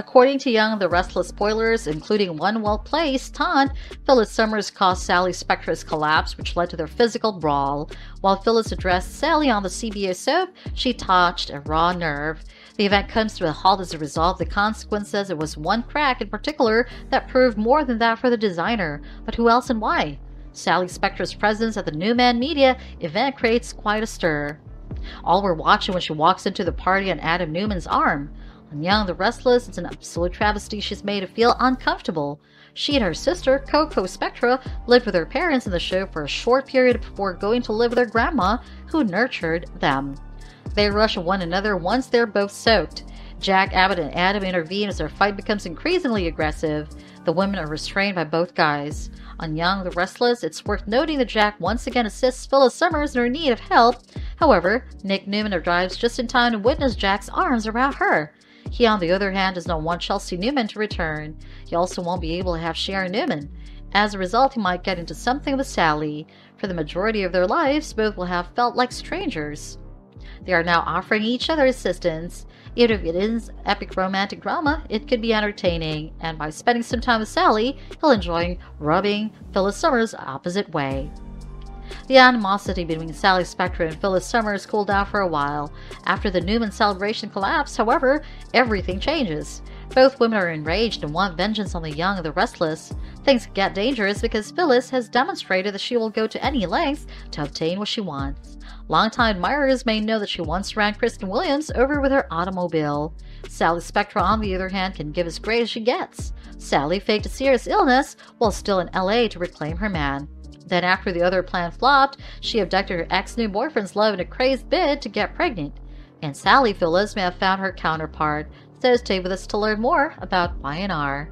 According to Young and the Restless spoilers, including one well-placed taunt, Phyllis Summers caused Sally Spectra's collapse, which led to their physical brawl. While Phyllis addressed Sally on the CBS soap, she touched a raw nerve. The event comes to a halt as a result of the consequences. It was one crack in particular that proved more than that for the designer. But who else and why? Sally Spectra's presence at the Newman Media event creates quite a stir. All we're watching when she walks into the party on Adam Newman's arm. On Young and the Restless, it's an absolute travesty she's made to feel uncomfortable. She and her sister, Coco Spectra, lived with her parents in the show for a short period before going to live with their grandma, who nurtured them. They rush one another once they're both soaked. Jack Abbott and Adam intervene as their fight becomes increasingly aggressive. The women are restrained by both guys. On Young and the Restless, it's worth noting that Jack once again assists Phyllis Summers in her need of help. However, Nick Newman arrives just in time to witness Jack's arms around her. He, on the other hand, does not want Chelsea Newman to return. He also won't be able to have Sharon Newman. As a result, he might get into something with Sally. For the majority of their lives, both will have felt like strangers. They are now offering each other assistance. Even if it is epic romantic drama, it could be entertaining, and by spending some time with Sally, he'll enjoy rubbing Phyllis Summers opposite way. The animosity between Sally Spectra and Phyllis Summers cooled down for a while. After the Newman celebration collapse, however, everything changes. Both women are enraged and want vengeance on the Young and the Restless. Things get dangerous because Phyllis has demonstrated that she will go to any lengths to obtain what she wants. Longtime admirers may know that she once ran Kristen Williams over with her automobile. Sally Spectra, on the other hand, can give as great as she gets. Sally faked a serious illness while still in LA to reclaim her man. Then, after the other plan flopped, she abducted her ex-new boyfriend's love in a crazed bid to get pregnant. And Sally Phyllis may have found her counterpart. So stay with us to learn more about Y&R.